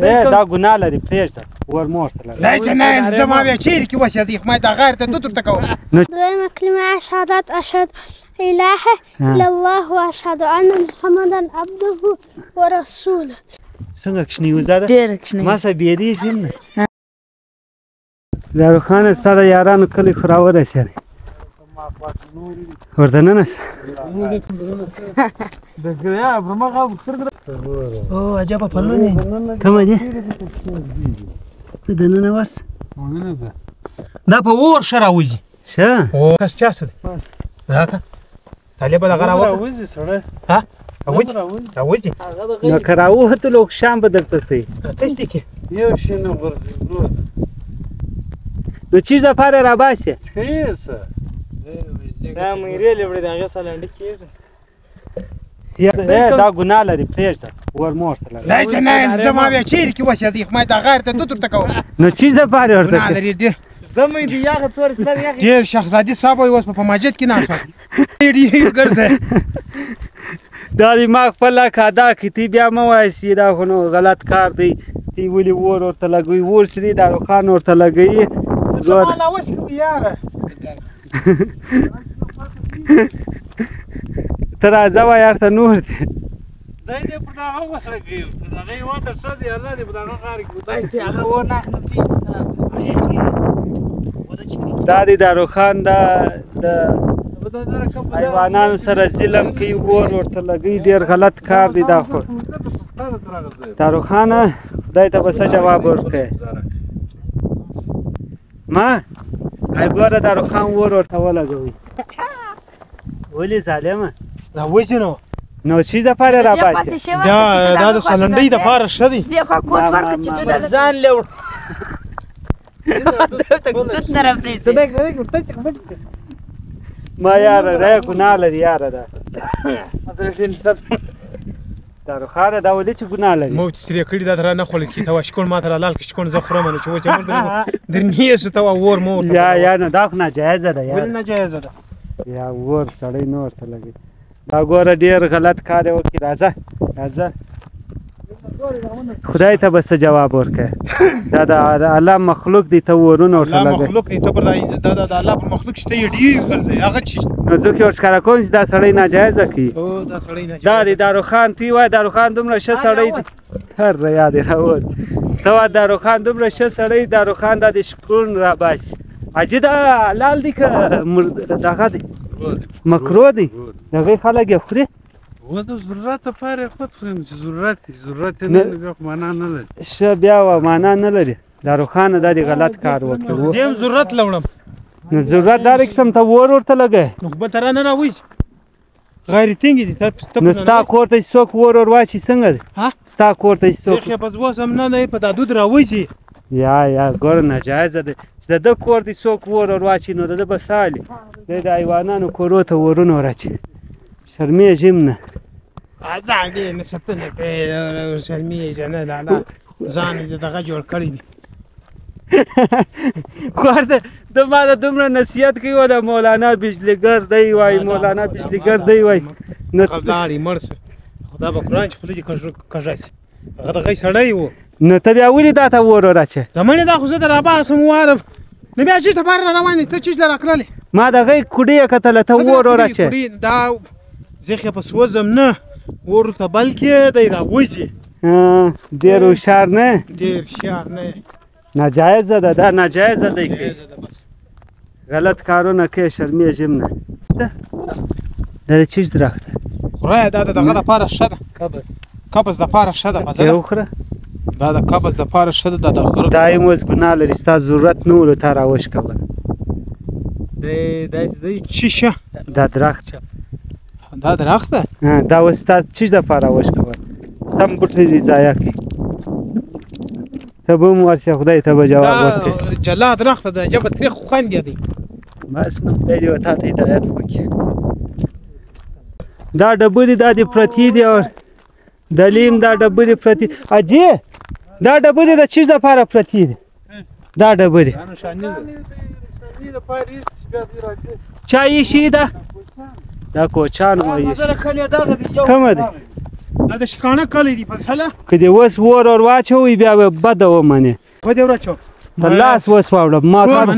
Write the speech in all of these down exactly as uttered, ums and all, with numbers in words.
دا ګناه لري پرېږده ور مور ته لري دای زما زما بیا چیرې کې وشي ځي ما دا غار ته دوتر ته کوم دویمه کلمه شهادت اشهد اله الا الله واشهد ان محمدا عبده ورسوله څنګه کښنی وزاده ډېر کښنی ما سه بیری شم نه زارو خان ستاره یارانو کلی خراوره سره ورته نه نس دغه برما غو خرګره او عجبه پلونی کومه دي ته دنه نه ورس مونږ نه دا په ور شراوځي څه او کس چاسه راکا علي په دغه راوځي سره ها اوځي اوځي نو کراوه ته لوک شام بدلته سي تشته کې یو شنه ورزي نو د چیز د فار را باسه څه دا مېرې لوړې دغه سالنډ کې دا ګناه لري پرېږده ور مور ته لري دای زما زما بیا چیرې کې وشي ځي ما دا غار ته دوتر ته کوم نو چیز د فار ورته لري دی زمې دی یاغه تور ستر یاغه ډېر شخزادي صاحب اوس په مسجد کې ناست دی ډېر ګرځه دا دی ما خپل کادا کې تی بیا مو وایسي دا خو نو غلط کار دی تی ولي ور ورته لګوي ور سړي دا خان ورته لګي زور ما لاوش کې یاره ترا زوا یار ته نور دی دای دې پر دا هغه سره هغه وته سدي الله دې په دا غار کې دای سي هغه و نه خپلتي اسلام دا دې دارو خان دا د حیوانانو سره ظلم کوي ور ورته لګي ډیر غلط کار دی دا خو دارو خان خدای ته بس جواب ورکړي ما ای ګوره دارو خان ور ورته ولګوي ولي ظالمه لا وژنو نو چیز د پاره را باسي دا دا د سلندۍ د پاره شدي دی خو کوټ ورک چې د ځان له ما یار را ګناه لري یار دا دا روخانه دا ولې چې ګناه لري مو سره کړی دا تر نه خول کې تا شکون ما تر لال کې شکون زه خورم نو چې و چې مرد درنیه سو تا ور مو یا یا نه دا نه جایز ده یار ول نه جایز ده یا ور سړی نور ته لګي دا ګوره ډېر غلط کار یې وکړي راځه راځه خدای ته بس جواب ورکړه دا د الله مخلوق دی ته ورونه ورته لګي مخلوق دی ته پر دا د الله پر مخلوق شته یې ډېر ګرځي هغه چې نو زه کې ورښکاره کوم چې دا سړی ناجایزه کوي او دا سړی ناجایزه دا دی دارو خان تی وای دارو خان دومره ښه سړی دی هر یاد یې راوړ ته وای دارو خان دومره ښه سړی دارو خان دا د شکرون را باسي اجي دا حلال دي که دغه دی مکرو دی دغه خلک یې خوري و د ضرورت لپاره خود خورم چې ضرورت ضرورت نه بیا معنا نه لري ښه بیا معنا نه لري دارو خان دا دی غلط کار وکړو زم ضرورت لوړم نو ضرورت دار قسم ته ور ورته لګي نو به تر نه راوځي غیر تنګ دي تاسو نو ستا کور ته څوک ور ور واچي څنګه دی ها ستا کور ته څوک ښه په ځوس هم نه دی په دادو راوځي یا یا ګور ناجایزه ده چې د کور د څوک ور ورواچي نو د بسالي د حیوانانو کورو ته ورونه ورچي شرمې جمنه ازاګي نه ستنه په شرمې جنه دا ځان دې دغه جوړ کړی دي ګورته د ما د دومره نصیحت کوي د مولانا بجلیګر دی وای مولانا بجلیګر دی وای نو خدای مرس خدای په قران چې خلک کژ کژاس هغه دغه سړی و نو ته بیا ولې دا ته ور راچې زمونې دا خو زه د راباسم وارم نو بیا چېرته بهر روانې ته چیز لره کړلې ما دغې کوډۍ یې کتله ته ور راچې دا زیخې په سوځم نه ور ته بلکې دی راوځي ډېر هوښیار نه ډېر هوښیار نه ناجایزه ده دا ناجایزه دی غلط کارونه کې شرمېږم نه دا چیز درخته خورایه دا دغه دپاره ښه ده قبض قبض دپاره ښه ده مزه وخوره دا د قبض د پاره شته د دغه دای موز ګناه لري ستا ضرورت نه ولو ته راوش کوله دی داسې دی چی شه دا درخت دا درخت ده دا اوس ستا چیز د پاره راوش کوله سم بوټی دې ضایع کړي ته به هم ورشې خدای ته به جواب ورکړي جلا درخت ده جبه تریخ خوند دی بس نو خدای دې ورته هدایت وکړي دا ډبرې دا دې پرتې دي او دلیم دا ډبرې پرتې اجي دا ډبرې د چیز د پاره پرتې دي دا ډبرې چا یې شي ده دا کوچان وایي کومه ده هذا شکانه کلی دی پس حالا که دیوس وار آرواچه وی بیا بده و منه که دیورا چه پلاس وس وارد ما کار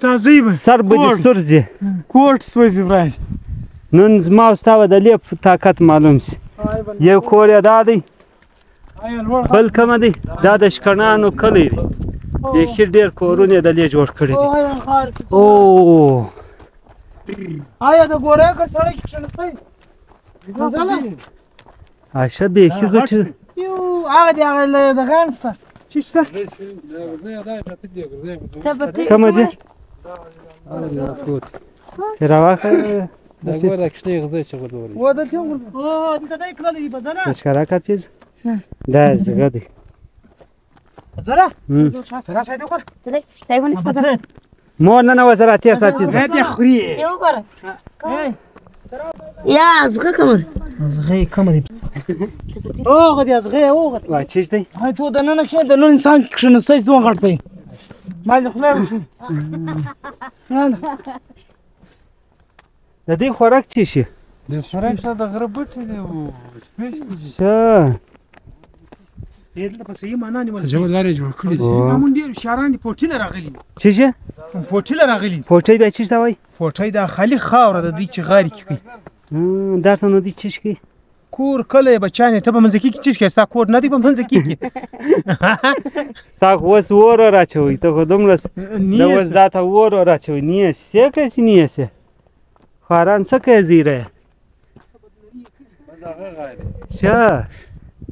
سوزی سر بده سوزی کورت سوزی برای نون ما استاد دلیپ تاکت معلوم سی یه کوریا دادی بل کم دی دادش کنانو کلی دی یه خیلی کورونی دلیپ جور کردی اوه آیا تو گوره کار سری کشنده ای عشان بيكي قلت يو عادي على دغانستا شو اسمه؟ كم دي؟ كراواخه دقول لك شنو يغزي شغل دوري وهذا شغل اه انت دايك لي بزنا اشكرك عبيز داز غادي زرا زرا سايدو كر دايك تايفون اسمه مو انا وزرا تير ساكيز هات يا خري شو كر يا زغي كمر زغي كمر اوه غادي زغي اوه غادي واش شتي هاي تو دنا كشن دنا الانسان كشن سايس دون غارتين ما زخلاش انا لدي خوراك تشي دي خوراك صد غربت بيش شا هاد القصيه معناني ما جاوا لا رجعوا كل زعما ندير شعراني بوتيل راغلي تشي بوتيل راغلي بوتي باه تشي تاوي بوتي دا خالي خاور د دې چې غاري کوي درته نو دې چیش کی کور کله بچانه ته به منځکی کی چیش کی ستا کور نه دی په منځکی کی تا وس ور راچوي ته خدوم لس نو وس دا ته ور راچوي نه سې کس نه سې خاران څه کوي زیره چا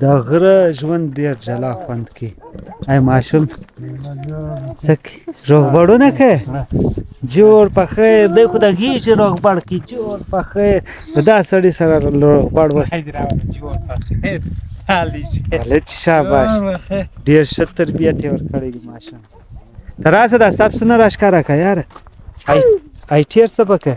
د غره ژوند ډیر جلا خوند کی ای ماشوم سک روغبړونه کې جوړ پخې د خدای هیڅ روغبړ کی جوړ پخې د داسړي سره روغبړ وای جوړ پخې ولت شاباش ډیر ښه تربیت یې ورکړی ماشا تر اوسه دا ستاسو سره راښکاره کا یار ای تیر سبق سبق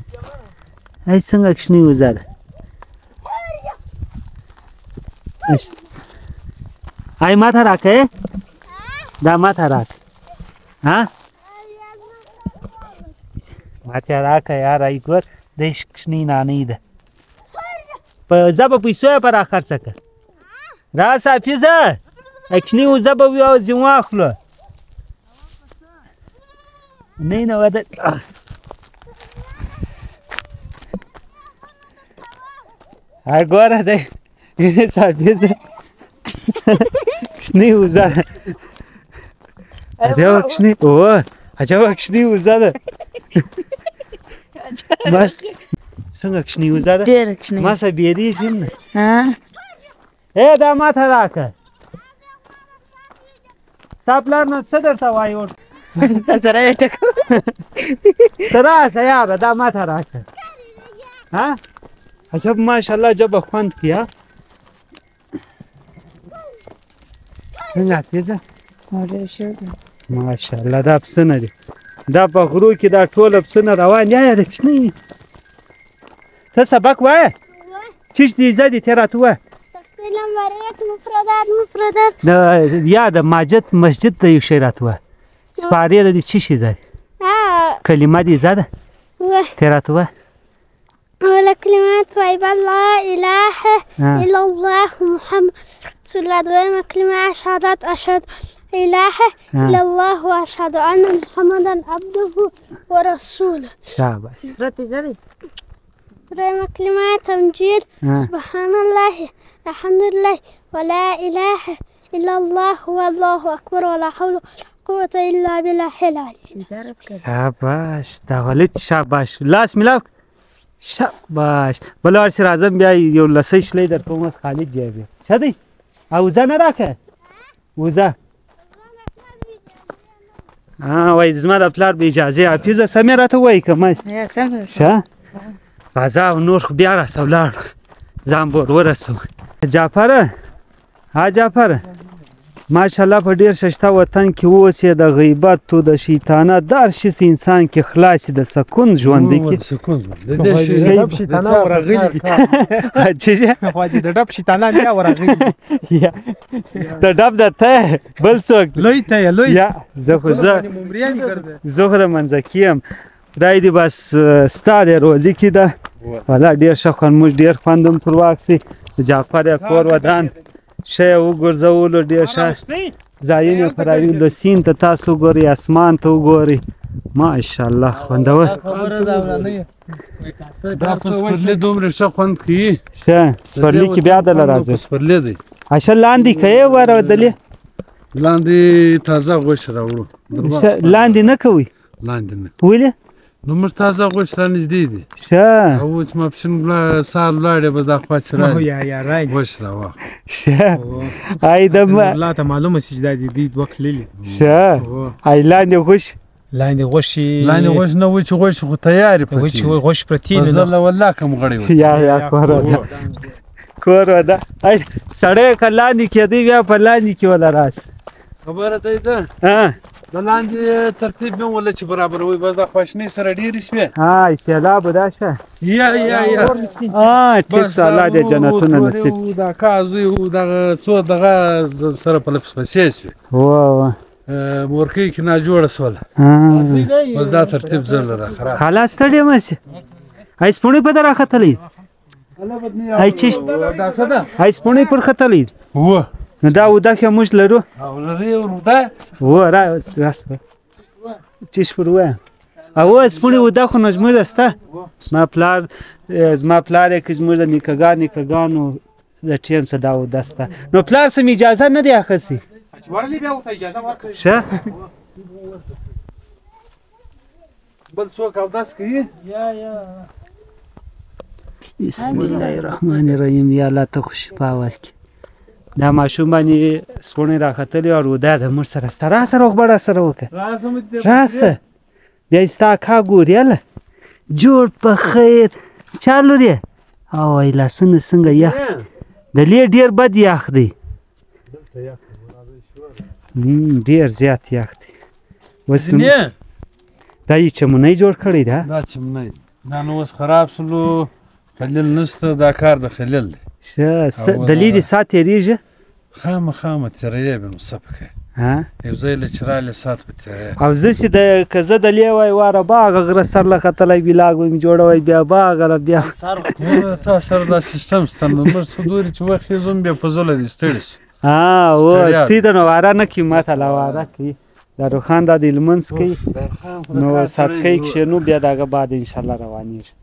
هاي څنګه کښنی وزه هاي ما ته راکه دا ما ته راکه ها ماته راکه یار ای ګور د شکشنی نانی ده په زبه پیسو پر اخرڅه ک راسه پیزه اکنی و زبه و زیو اخلو نه نه ودا اګوره ده یې سابیزه شنی وزه اځو شنی او اځو شنی وزه ده څنګه کښنی وزاده ډېر کښنی ما سه بیا دې شم ها اے دا ماته راکه ستا پلار نو څه درته وایي ور سره یې ټکو ته راسه یاره دا ماته راکه ها عجب ماشاءالله جبه خوند کي ها څنګه حافظه ماشاءالله دا پسه نه دي دا په غرو کې دا ټول پسونه روان یا د کښنی ته سبق وایه چیش دې زدي ته راته وایه تقسیم مریت مفردات مفردات نه یا د ماجد مسجد ته یو شی راته وایه سپارې د دې چی شی زدي کلمه دې زده ته راته وایه کلمه طیبه لا اله الا الله محمد رسول الله دویمه کلمه شهادت اشهد اله الا الله واشهد ان محمدا عبده ورسوله شابه رتي زري دريم كلمه تمجيد سبحان الله الحمد لله ولا اله الا الله والله اكبر ولا حول قوة إلا بالله حيل علينا. شاباش تغلط شاباش. لا اسم الله شاباش. بلوار سر عزم بیای یو لسیش لی در کومس خالد جای بیا. شدی؟ اوزا نراکه؟ اوزا. آه وای دزما د پلار به اجازه حافظه سمې راته وایي که ما شه راځه نور خو بیا راسه ولاړ ځان بور ورسو جعفره ها جعفره ماشاءالله په ډېر ششته وطن کې اوسې د غیبتو د شیطانه د هر شي انسان کې خلاصې د سکون ژوندي کې سکون ډب شیطانه ورغلي دي د ډب شیطانه بیا ورغلي د ډب د ته بل څوک لوی ته لوی زه خو زه خو د منځکي یم خدای دې بس ستا د روزي کې ده والا ډېر ښه خوند موږ ډېر خوند هم پر واخیستی جعفر یې کور ودان شی وګرځولو ډېر ښه ځایونه یې پراویلو سیند ته تاسو وګورئ اسمان ته وګورئ ماشاءالله خوندور دا په سپرلي دومره ښه خوند کوي ښه سپرلي کې بیا دله راځي سپرلي دی ښه لاندې که یې ورودلې لاندې تازه غوښه راوړو لاندې نه کوئ لاندې نه ولې نو موږ تازه غوښه رانږدې دي ښه او چې ماپښین سهار ولاړې بس دا خواچ راغی غوښه راواخلې ښه ای د الله ته معلومه شي چې دا د دوی دوه کللې ښه ای لاندې غوښې لاندې غوښې لاندې غوښې نه وچې غوښې خو تیارې وچې غوښې پرتې دي زله والله کم غړی وه یا یا کور وده کور وده ای سړی که لاندې کېدی بیا په لاندې کې وله راسې خبره دی ده د لاندې ترتیب مې وله چې برابروي بس دا خواشنۍ سره ډېرې شوې ای سیلاب دا شه یا یا یا ټیک سالا دې جنتونه نصیب کړي د اکا زوی و دغه څو دغه سره په لپسپسې شوې واه مورکۍ کې ناجوړه شوله بس دا ترتیب زر لره خراب خلاص ستړی مې ای سپوڼې په ده راختلی ای چشت دا څه ده ای سپوڼې پر ختلی وه نو دا اوده ښه موږ لرو لرې اوده هو راسه تیش پر ووایم اوس پوړې اوده خو نو زموږ ده سته زما پلار زما پلار یې که زموږ د نیکهګان نیکهګانو د ټیم څه دا اوده سته نو پلار سم اجازه نه دی اخیستې ورلې بیا ورته اجازه ورکړې ښه بل څوک اودس کوي یا یا بسم الله الرحمن الرحیم یا الله ته خو شفا ورکړي دا ماشوم باندې سپوڼې راختلې او روده ده موږ سره سته راسه روغبړه سره وکړه راسه بیا یې ستا اکا ګوري هله جوړ په خیر چا لور یې او وایي لاسونه څنګه یخ دلې ډېر بد یخ دی ډېر زیات یخ دی اوس دا یې چمنۍ جوړ کړی ده دا چمنۍ دا نو اوس خراب شلو خلیل نشته دا کار د خلیل دی شه د لیدې ساعت تېرېږي خامخامه تېرېږي به نو څه پکې یو ځای له چې راغلې ساعت به تېرېږي او زه چې که زه دلې وای واره به هغه غره سر له ختلی بلاګ به مې جوړوی بیا به هغه غره بیا تا سره دا سیسټم شته نو موږ څو دورې چې وخېږو هم بیا په زوله دې ستړي شو ها هو تی ته نو واره نه کوي ماته لا واره کوي داروخان دا د لمونځ کوي نو ساتکۍ کښېنو بیا د هغه بعد انشاءالله روانېږو